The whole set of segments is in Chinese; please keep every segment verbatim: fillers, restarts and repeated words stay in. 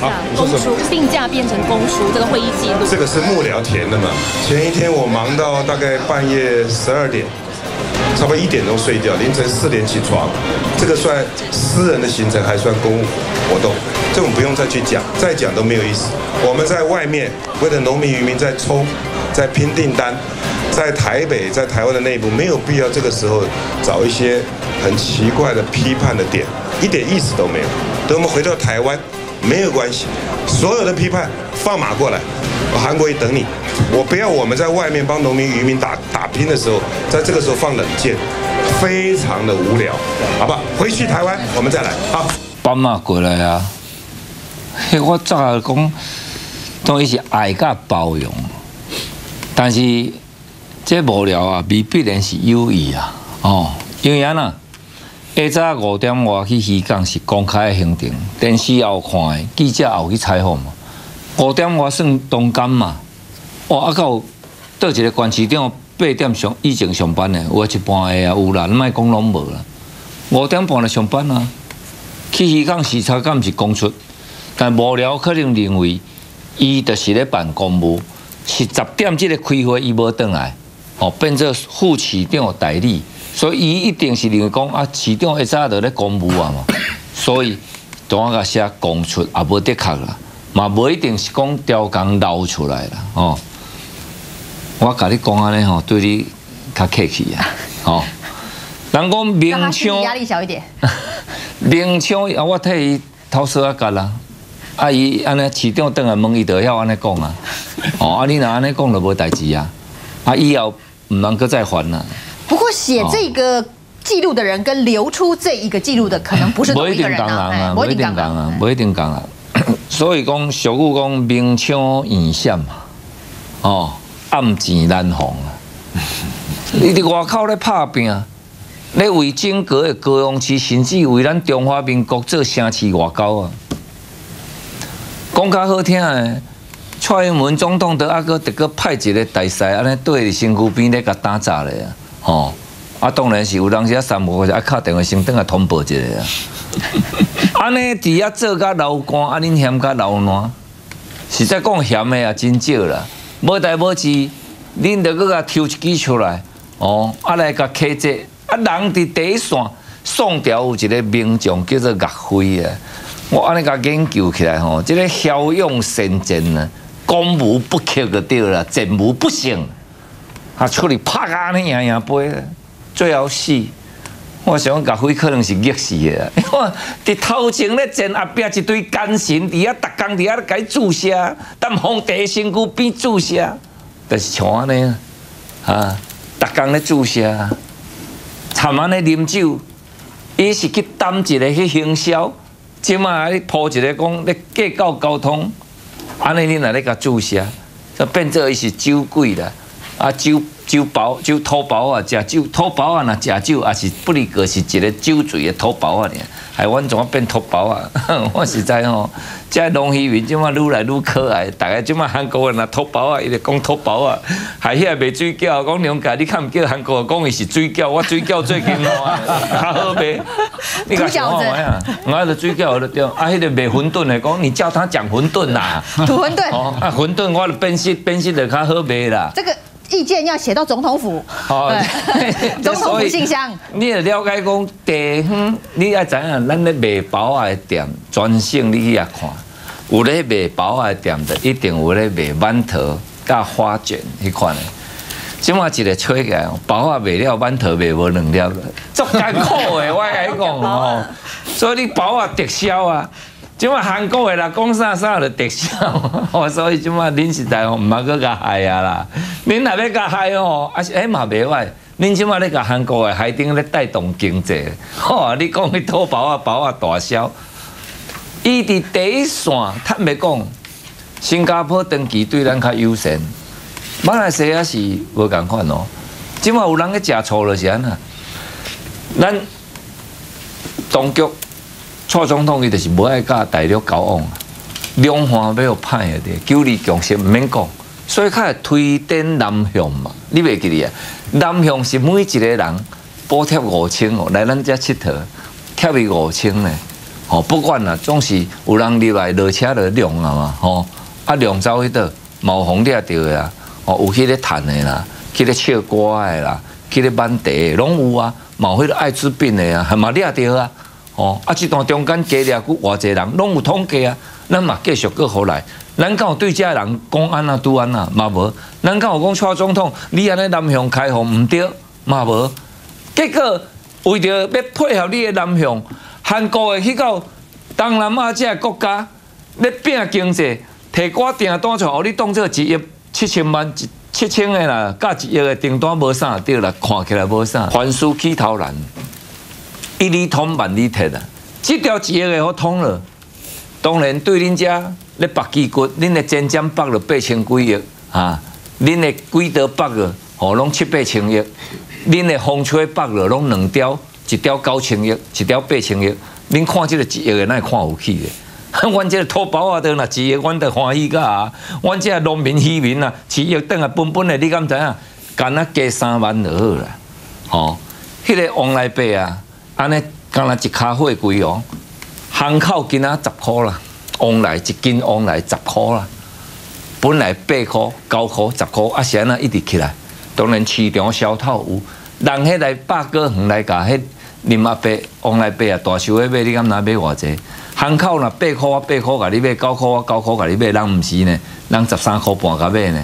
下，公书定价变成公书，这个会议记录。这个是幕僚填的嘛？前一天我忙到大概半夜十二点，差不多一点钟睡觉，凌晨四点起床。这个算私人的行程，还算公务活动，这种不用再去讲，再讲都没有意思。我们在外面为了农民渔民在抽，在拼订单。 在台北，在台湾的内部，没有必要这个时候找一些很奇怪的批判的点，一点意思都没有。等我们回到台湾，没有关系，所有的批判放马过来，韩国瑜等你。我不要我们在外面帮农民渔民打打拼的时候，在这个时候放冷箭，非常的无聊，好吧？回去台湾我们再来。好，放马过来啊！嘿，我早讲，都是爱甲包容，但是。 这无聊啊，未必然是有意啊，哦，因为安那下早五点外去渔港是公开的行程，电视也有看的，记者也有去采访嘛。五点外算中间嘛，哇，啊到倒一个县市长八点上以前上班的，有一半的啊有啦，你莫讲拢无啦。五点半就上班啊，去渔港视察敢毋是公出，但无聊可能认为伊就是咧办公务，是十点即个开会伊无倒来。 哦，变做副市长代理，所以伊一定是认为讲啊，市长一早就咧公务啊嘛，所以怎啊个写公出也无的确啦，嘛无一定是讲雕工捞出来啦。哦，我甲你讲安尼吼，对你较客气啊。哦，人讲明枪压力小一点，明枪啊，我替伊偷说啊干啦，啊伊安尼市长等下问伊就晓安尼讲啊。哦，啊你若安尼讲就无代志啊。 啊，以后唔能够再还了。不过写这个记录的人跟留出这一个记录的，可能不是同一个人啊。不一定讲啊，不一定讲啊，不一定讲啊。所以讲，俗语讲明枪易闪嘛，哦，暗箭难防啊。你伫外口咧拍拼，咧为整个的高雄市，甚至为咱中华民国做城市外交啊。讲较好听诶。 蔡英文总统都啊个得个派一个大使安尼对身躯边咧甲打杂咧啊，吼！啊当然是有当时啊三五个啊敲电话先等下通报一下啊。安尼伫遐做甲流汗，啊恁嫌甲流烂，实在讲嫌的也真少啦。无代无志，恁着搁甲抽一支出来，哦，啊来甲克制。啊人伫第一线，宋朝有一个名将叫做岳飞啊，我安尼甲研究起来吼，即个骁勇善战啊。 攻无不克就对了，战无不胜。啊，出去拍啊，你赢赢杯，最后死。我想岳飞可能是溺死的，因为伫头前咧战，后壁一堆奸臣，伫遐逐工伫遐咧解注射，但皇帝身躯边注射，就是像安尼啊，逐工咧注射，参安尼啉酒，伊是去担一个去行销，即马咧铺一个讲咧计较交通。 安尼你若咧甲注射，就变做伊是酒鬼啦，啊酒酒包酒土包啊，食酒土包啊，若食酒也是不离个是一个酒醉的土包啊，还阮怎啊变土包啊？我实在吼，即农渔民即马愈来愈可爱，大家即马韩国人若土包啊，伊就讲土包啊，还遐卖水饺，讲娘家你看唔叫韩国人讲伊是水饺，我水饺最近烂，较好卖。你讲什么呀？我着水饺着对，啊，迄个卖馄饨的讲你叫他讲馄饨啦。 土馄饨哦，啊馄饨我的本身本身就较好卖啦。这个意见要写到总统府，哦，总统府信箱。你也了解讲地方，你也知影咱咧卖包仔的店，全省你去也看，有咧卖包仔的店的，一定有咧卖馒头、甲花卷迄款的。即马一个吹起来，包仔卖了，馒头卖无两粒，足艰苦的，我甲你讲哦。所以你包仔直销啊。 即马韩国的啦，讲啥啥就特效，哦，所以即马恁时代吼，唔通去甲害啊啦。恁若要甲害哦，啊是哎嘛袂歹。恁即马咧甲韩国的海顶咧带动经济，吼，你讲去土包啊包啊大销，伊伫第一线，坦白讲，新加坡长期对咱较友善，马来西亚是无共款哦。即马有人去食醋就是安那，咱当局。 蔡总统伊就是无爱甲大陆交往，两岸要有歹个滴，九二共识毋免讲，所以较会推展南向嘛。你袂记哩啊？南向是每一个人补贴五千哦，来咱遮佚佗，贴伊五千咧。哦，不管啦，总是有人入来落车就量啊嘛，吼，啊量走去倒，毛红掠着的啦，哦，有迄个趁的啦，迄个唱歌的啦，迄个挽茶的，拢有啊，毛迄个艾滋病的啊，嘛掠着啊，哦，啊这段中间加掠佫偌济人，拢有统计啊，咱嘛继续佫互来，咱敢有对遮人讲安那拄安那嘛无，咱敢有讲蔡总统，你安尼南向开放毋对嘛无，结果为着要配合你的南向。 韩国的迄个东南亚这国家咧拼经济，提寡订单出，互你当做一亿七千万、七千个啦，甲一亿个订单无啥对啦，看起来无啥。凡事起头难，一里通万里铁啊！这条一亿个好通了，当然对恁遮咧白旗骨，恁的增长北了八千几亿啊，恁的轨道北了吼拢七八千亿，恁的风吹北了拢两条。 一条九千亿，一条八千亿，恁看这个一亿的，咱看有起的。阮这个土包啊，都若一亿，阮都欢喜个啊。阮这农民渔民啊，一亿等啊，本本的，你敢知影？干那加三万就好啦。吼，迄个王来伯啊，安尼干那一卡货贵哦，巷口今仔十块啦，王来一斤王来十块啦，本来八块、九块、十块，啊是安那一直起来。当然市场小套有，人迄来百果园来甲迄。 林阿伯、王来伯啊，大树迄买你敢若买偌济？巷口若八箍，我八箍甲你买；九箍，我九箍甲你买。人毋是呢，人十三箍半甲买呢。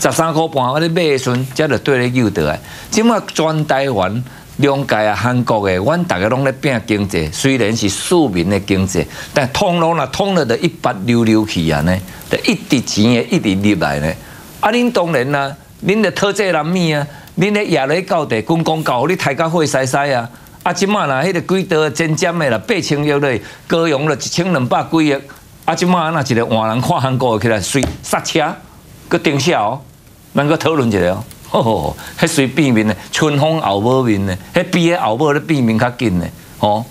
十三箍半，我咧买的时阵，才着对你救倒来。即马全台湾、两界啊、韩国的，阮大家拢咧拼经济。虽然是市民的经济，但通路若通了，着一拔溜溜去啊呢，着一滴钱的一直入来呢。啊，恁当然啦，恁着讨债难免啊，恁咧夜里到地滚广告，你抬甲火晒晒啊！ 啊，即马啦，迄个几多增减的啦，八千亿嘞，高雄了一千两百几亿。啊，即马那一个换人看韩国起来，随刹车，佮停下哦，咱佮讨论一下哦。吼吼，迄随变面嘞，春风后无面嘞，迄比迄后尾咧变面较紧嘞，吼，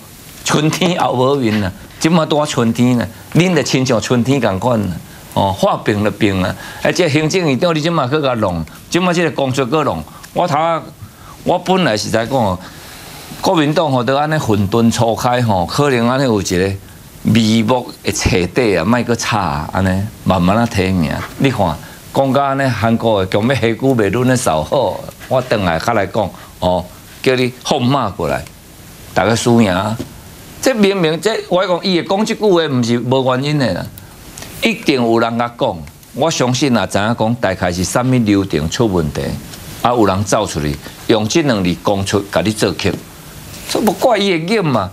春天后无面啦，即马拄啊春天啦，恁着亲像春天共款啦，哦，化病就病啦，啊，即行政院长你即马去甲弄，即马即个工作佮弄，我头啊，我本来是在讲。 国民党吼，都安尼混沌初开吼，可能安尼有一个眉目的彻底啊，莫阁吵啊，安尼慢慢啊提名。你看，讲到安尼，韩国的强要下久袂论咧少好，我等下较来讲哦，叫你放马过来，大家输赢。这明明这我讲，伊会讲即句话，毋是无原因的啦，一定有人甲讲。我相信啊，知影讲大概是啥物流程出问题，啊有人走出去，用即两字讲出，甲你做曲。 这不怪伊个瘾嘛，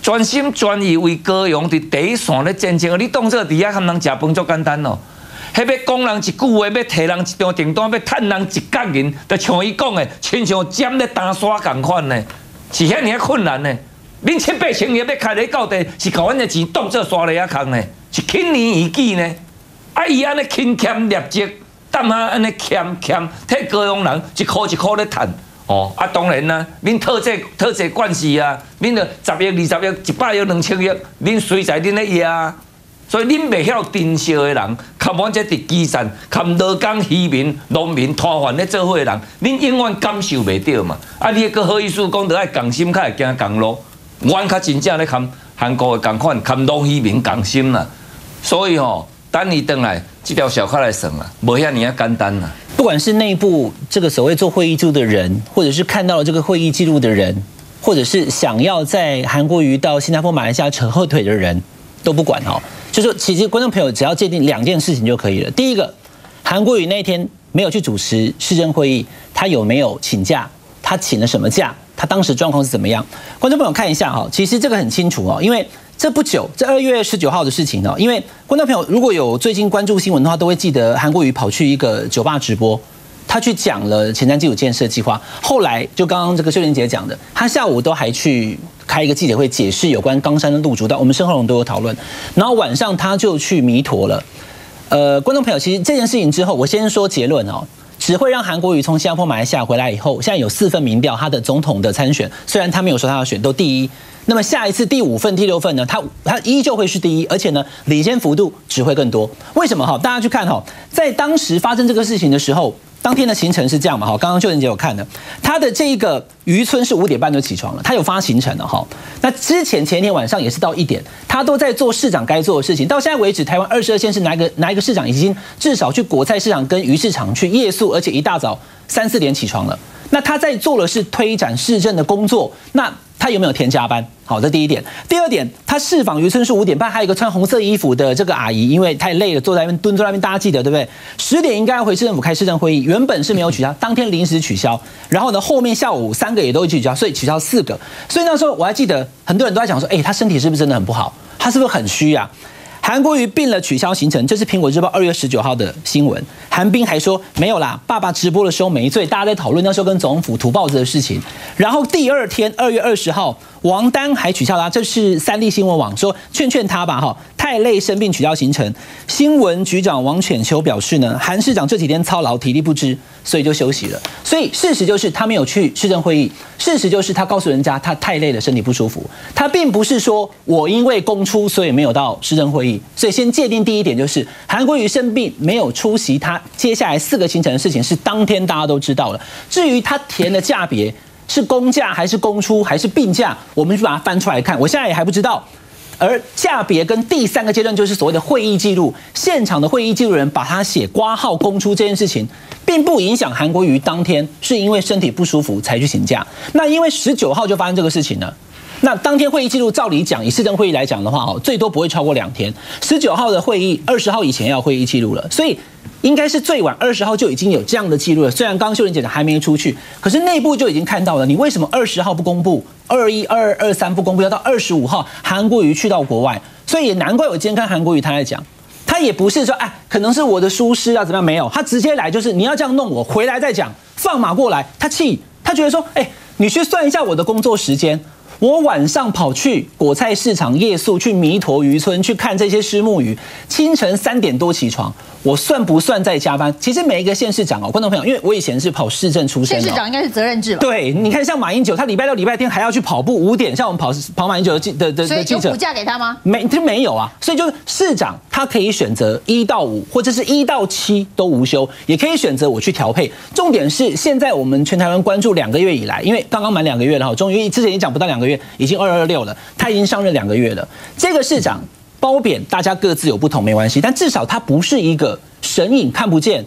专心专意为高雄伫第一线咧战争，你当做伫遐喊人食饭足简单咯。迄要讲人一句话，要提人一张订单，要趁人一角银，就像伊讲的，亲像针咧打沙共款呢，是遐尔困难呢。恁七八千亿要开咧到底，是把阮的钱当做沙咧啊空呢，是轻而易举呢。啊，伊安尼轻俭劣质，淡啊安尼俭俭，替高雄人一箍一箍咧趁。 哦，啊，当然啦，恁讨债讨债惯势啊，恁着十亿、二十亿、一百亿、两千亿，恁随在恁咧呀，所以恁袂晓珍惜的人，含阮这伫基层、含劳工、渔民、农民、摊贩咧做伙的人，恁永远感受袂到嘛。啊，你个好意思讲着爱共心，较会行共路，阮较真正咧含韩国的共款，含农渔民共心啦。所以吼，等伊转来，即条小卡来算啦，无遐尼啊简单啦。 不管是内部这个所谓做会议记录的人，或者是看到了这个会议记录的人，或者是想要在韩国瑜到新加坡、马来西亚扯后腿的人，都不管哦。就说其实观众朋友只要界定两件事情就可以了。第一个，韩国瑜那一天没有去主持市政会议，他有没有请假？他请了什么假？他当时状况是怎么样？观众朋友看一下哈，其实这个很清楚哦，因为。 这不久，这二月十九号的事情呢，因为观众朋友如果有最近关注新闻的话，都会记得韩国瑜跑去一个酒吧直播，他去讲了前瞻基础建设计划。后来就刚刚这个秀玲姐讲的，他下午都还去开一个记者会，解释有关冈山的路竹道，我们生活龙都有讨论。然后晚上他就去弥陀了。呃，观众朋友，其实这件事情之后，我先说结论哦。 只会让韩国瑜从新加坡、马来西亚回来以后，现在有四份民调，他的总统的参选，虽然他没有说他要选，都第一。那么下一次第五份、第六份呢？他他依旧会是第一，而且呢，领先幅度只会更多。为什么哈？大家去看哈，在当时发生这个事情的时候，当天的行程是这样嘛？哈，刚刚秀玲姐有看的，他的这一个渔村是五点半就起床了，他有发行程的哈。那之前前一天晚上也是到一点，他都在做市长该做的事情。到现在为止，台湾二十二县市哪一个哪一个市长已经至少去果菜市场跟鱼市场去夜宿，而且一大早三四点起床了。那他在做的是推展市政的工作。那他有没有填加班？好，这第一点。第二点，他适访渔村是五点半，还有一个穿红色衣服的这个阿姨，因为太累了，坐在那边蹲坐那边，大家记得对不对？十点应该要回市政府开市政会议，原本是没有取消，当天临时取消。然后呢，后面下午三个也都取消，所以取消四个。所以那时候我还记得，很多人都在讲说，哎，他身体是不是真的很不好？他是不是很虚啊？韩国瑜病了取消行程，这是苹果日报二月十九号的新闻。韩冰还说没有啦，爸爸直播的时候没醉，大家在讨论那时候跟总府土豹子的事情。然后第二天二月二十号，王丹还取消啦，这是三立新闻网说劝劝他吧哈，太累生病取消行程。新闻局长王犬秋表示呢，韩市长这几天操劳体力不支，所以就休息了。所以事实就是他没有去市政会议，事实就是他告诉人家他太累了，身体不舒服。他并不是说我因为公出所以没有到市政会议。所以先界定第一点，就是韩国瑜生病没有出席他接下来四个行程的事情，是当天大家都知道了。至于他填的价别是公假还是公出还是病假，我们就把它翻出来看，我现在也还不知道。而价别跟第三个阶段就是所谓的会议记录，现场的会议记录人把它写括号公出这件事情，并不影响韩国瑜当天是因为身体不舒服才去请假。那因为十九号就发生这个事情了。那当天会议记录，照理讲，以市政会议来讲的话，最多不会超过两天。十九号的会议，二十号以前要会议记录了，所以应该是最晚二十号就已经有这样的记录了。虽然刚刚秀玲姐姐还没出去，可是内部就已经看到了。你为什么二十号不公布，二一、二二、二三不公布，要到二十五号韩国瑜去到国外？所以也难怪我今天看韩国瑜他在讲，他也不是说哎，可能是我的疏失啊，怎么样？没有，他直接来就是你要这样弄我，回来再讲，放马过来。他气，他觉得说，哎，你去算一下我的工作时间。我晚上跑去果菜市场夜宿，去弥陀渔村去看这些虱目鱼，清晨三点多起床，我算不算在加班？其实每一个县市长哦，观众朋友，因为我以前是跑市政出身，县市长应该是责任制吧？对，你看像马英九，他礼拜六、礼拜天还要去跑步，五点像我们跑跑马英九的记的的记者，所以有补假给他吗？没，这没有啊。所以就是市长他可以选择一到五，或者是一到七都无休，也可以选择我去调配。重点是现在我们全台湾关注两个月以来，因为刚刚满两个月了哈，终于之前也讲不到两个月。已经二二六了，他已经上任两个月了。这个市长褒贬，大家各自有不同，没关系。但至少他不是一个神隐看不见、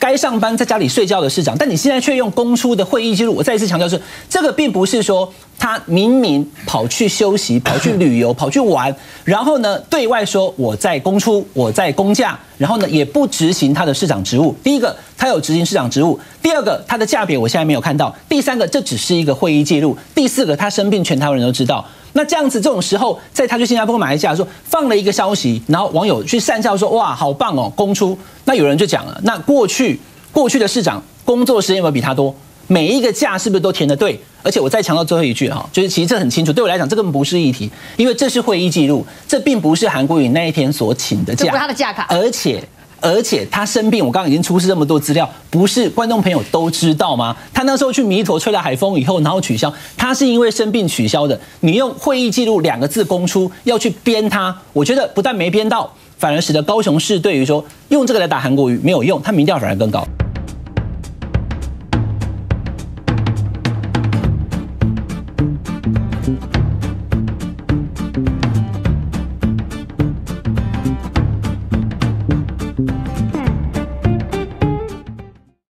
该上班在家里睡觉的市长。但你现在却用公出的会议记录，我再一次强调是，这个并不是说他明明跑去休息、跑去旅游、跑去玩，然后呢对外说我在公出、我在公假，然后呢也不执行他的市长职务。第一个，他有执行市长职务。第二个，他的价别我现在没有看到；第三个，这只是一个会议记录；第四个，他生病全台湾人都知道。那这样子，这种时候，在他去新加坡、马来西亚说放了一个消息，然后网友去讪笑说：“哇，好棒哦，公出。”那有人就讲了，那过去过去的市长工作时间有没有比他多？每一个假是不是都填得对？而且我再强调最后一句哈，就是其实这很清楚，对我来讲这根本不是议题，因为这是会议记录，这并不是韩国瑜那一天所请的假，这不是他的假卡，而且。而且他生病，我刚刚已经出示这么多资料，不是观众朋友都知道吗？他那时候去弥陀吹了海风以后，然后取消，他是因为生病取消的。你用会议记录两个字公出，要去编他，我觉得不但没编到，反而使得高雄市对于说用这个来打韩国瑜没有用，他民调反而更高。